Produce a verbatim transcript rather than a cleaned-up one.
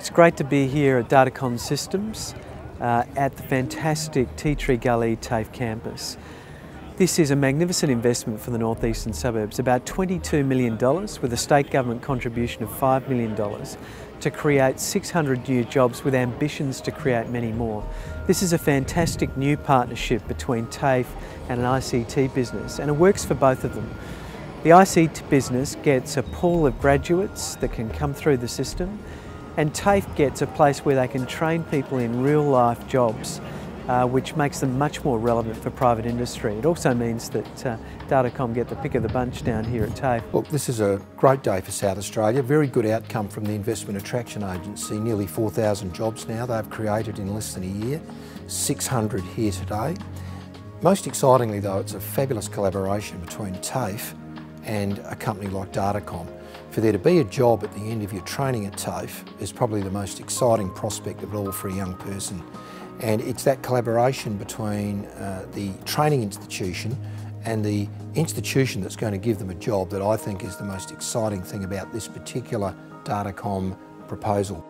It's great to be here at Datacom Systems uh, at the fantastic Tea Tree Gully TAFE campus. This is a magnificent investment for the northeastern suburbs, about twenty-two million dollars with a state government contribution of five million dollars to create six hundred new jobs with ambitions to create many more. This is a fantastic new partnership between TAFE and an I C T business, and it works for both of them. The I C T business gets a pool of graduates that can come through the system, and TAFE gets a place where they can train people in real-life jobs, uh, which makes them much more relevant for private industry. It also means that uh, Datacom get the pick of the bunch down here at TAFE. Look, this is a great day for South Australia. Very good outcome from the Investment Attraction Agency. Nearly four thousand jobs now they've created in less than a year, six hundred here today. Most excitingly though, it's a fabulous collaboration between TAFE and a company like Datacom. For there to be a job at the end of your training at TAFE is probably the most exciting prospect of it all for a young person. And it's that collaboration between uh, the training institution and the institution that's going to give them a job that I think is the most exciting thing about this particular Datacom proposal.